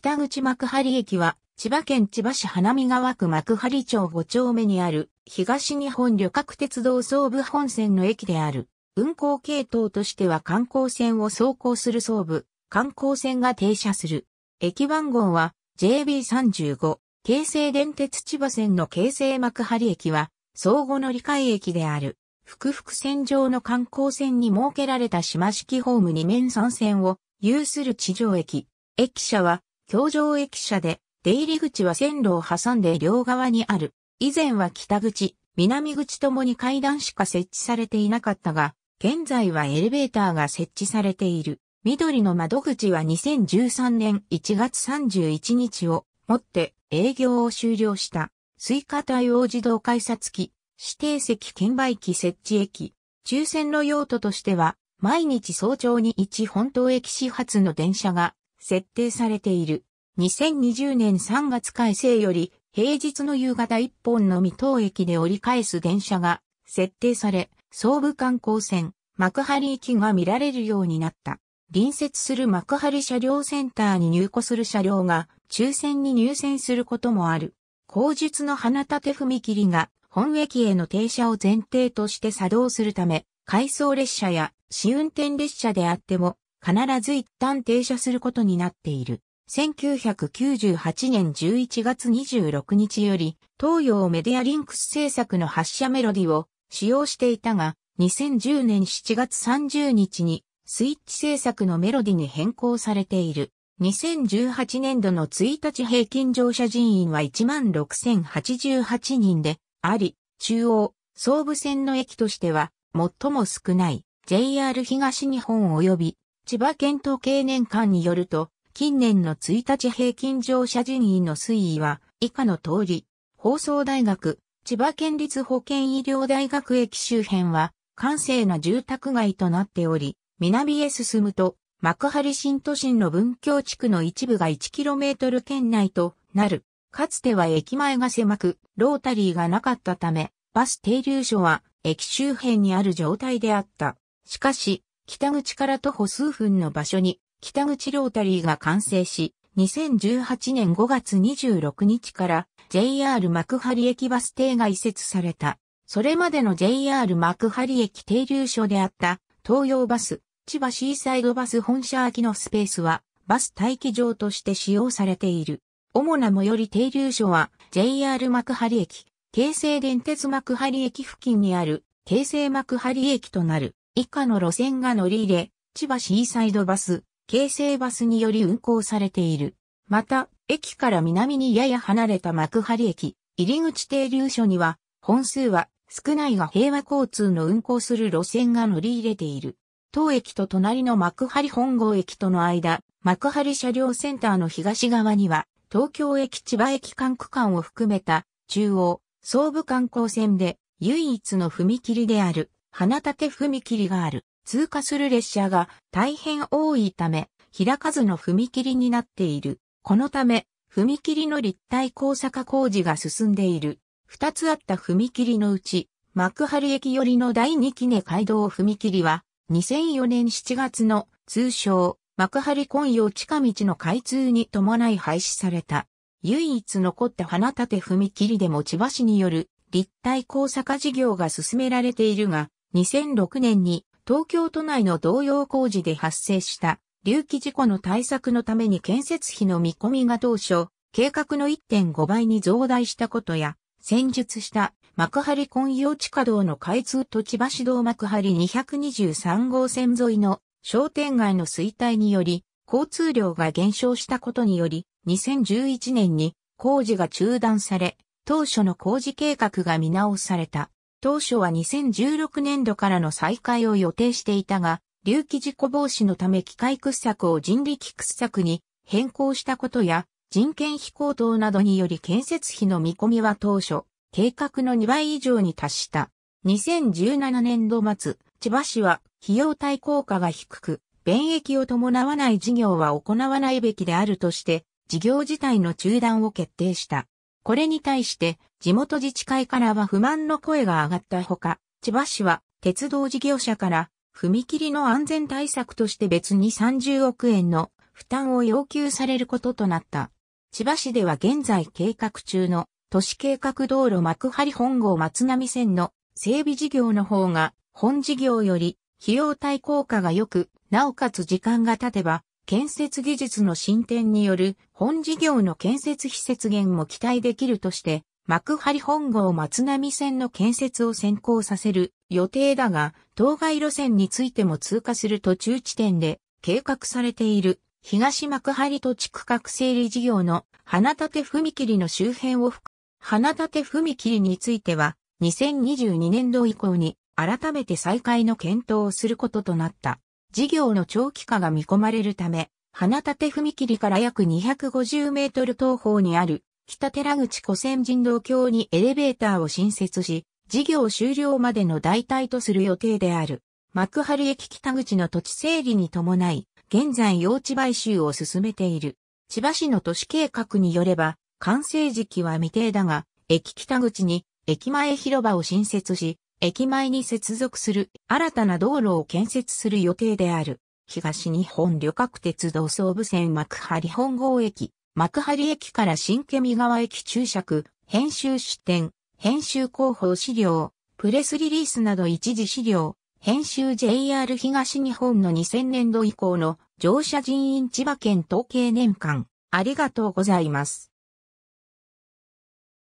北口幕張駅は、千葉県千葉市花見川区幕張町5丁目にある、東日本旅客鉄道総武本線の駅である。運行系統としては観光船を走行する総武、観光船が停車する。駅番号は JB35、京成電鉄千葉線の京成幕張駅は、相互乗り換え駅である。複々線上の観光船に設けられた島式ホーム2面3線を有する地上駅。駅舎は、橋上駅舎で、出入り口は線路を挟んで両側にある。以前は北口、南口ともに階段しか設置されていなかったが、現在はエレベーターが設置されている。緑の窓口は2013年1月31日をもって営業を終了した。Suica対応自動改札機、指定席券売機設置駅。抽選の用途としては、毎日早朝に1本当駅始発の電車が設定されている。2020年3月改正より、平日の夕方1本のみ当駅で折り返す電車が設定され、総武観光船、幕張行きが見られるようになった。隣接する幕張車両センターに入庫する車両が抽選に入線することもある。後述の花立踏切が本駅への停車を前提として作動するため、回送列車や試運転列車であっても必ず一旦停車することになっている。1998年11月26日より東洋メディアリンクス制作の発車メロディを使用していたが、2010年7月30日にスイッチ制作のメロディに変更されている。2018年度の1日平均乗車人員は 16,088 人であり、中央、総武線の駅としては最も少ない。JR 東日本及び千葉県統計年間によると、近年の1日平均乗車人員の推移は以下の通り、放送大学、千葉県立保健医療大学駅周辺は、閑静な住宅街となっており、南へ進むと、幕張新都心の文京地区の一部が 1km 圏内となる。かつては駅前が狭く、ロータリーがなかったため、バス停留所は駅周辺にある状態であった。しかし、北口から徒歩数分の場所に、北口ロータリーが完成し、2018年5月26日から JR 幕張駅バス停が移設された。それまでの JR 幕張駅停留所であった東洋バス、千葉シーサイドバス本社空きのスペースはバス待機場として使用されている。主な最寄り停留所は JR 幕張駅、京成電鉄幕張駅付近にある京成幕張駅となる。以下の路線が乗り入れ、千葉シーサイドバス、京成バスにより運行されている。また、駅から南にやや離れた幕張駅、入り口停留所には、本数は少ないが平和交通の運行する路線が乗り入れている。当駅と隣の幕張本郷駅との間、幕張車両センターの東側には、東京駅千葉駅間区間を含めた、中央、総武観光線で、唯一の踏切である、花立踏切がある。通過する列車が大変多いため、開かずの踏切になっている。このため、踏切の立体交差化工事が進んでいる。二つあった踏切のうち、幕張駅寄りの第2木根街道踏切は、2004年7月の通称、幕張昆陽近道の開通に伴い廃止された。唯一残った花立踏切でも千葉市による立体交差化事業が進められているが、2006年に、東京都内の同様工事で発生した隆起事故の対策のために建設費の見込みが当初、計画の 1.5 倍に増大したことや、先述した幕張昆陽地下道の開通と千葉市道幕張223号線沿いの商店街の衰退により、交通量が減少したことにより、2011年に工事が中断され、当初の工事計画が見直された。当初は2016年度からの再開を予定していたが、隆起事故防止のため機械掘削を人力掘削に変更したことや、人件費高騰などにより建設費の見込みは当初、計画の2倍以上に達した。2017年度末、千葉市は費用対効果が低く、便益を伴わない事業は行わないべきであるとして、事業自体の中断を決定した。これに対して地元自治会からは不満の声が上がったほか、千葉市は鉄道事業者から踏切の安全対策として別に30億円の負担を要求されることとなった。千葉市では現在計画中の都市計画道路幕張本郷松並線の整備事業の方が本事業より費用対効果が良く、なおかつ時間が経てば建設技術の進展による本事業の建設費節減も期待できるとして、幕張本郷松並線の建設を先行させる予定だが、当該路線についても通過する途中地点で計画されている東幕張土地区画整理事業の花立踏切の周辺を含む花立踏切については、2022年度以降に改めて再開の検討をすることとなった。事業の長期化が見込まれるため、花立踏切から約250メートル東方にある北寺口跨線人道橋にエレベーターを新設し、事業終了までの代替とする予定である。幕張駅北口の土地整理に伴い、現在用地買収を進めている。千葉市の都市計画によれば、完成時期は未定だが、駅北口に駅前広場を新設し、駅前に接続する新たな道路を建設する予定である。東日本旅客鉄道総武線幕張本郷駅、幕張駅から新検見川駅注釈、編集出展、編集広報資料、プレスリリースなど一次資料、編集 JR 東日本の2000年度以降の乗車人員千葉県統計年間。ありがとうございます。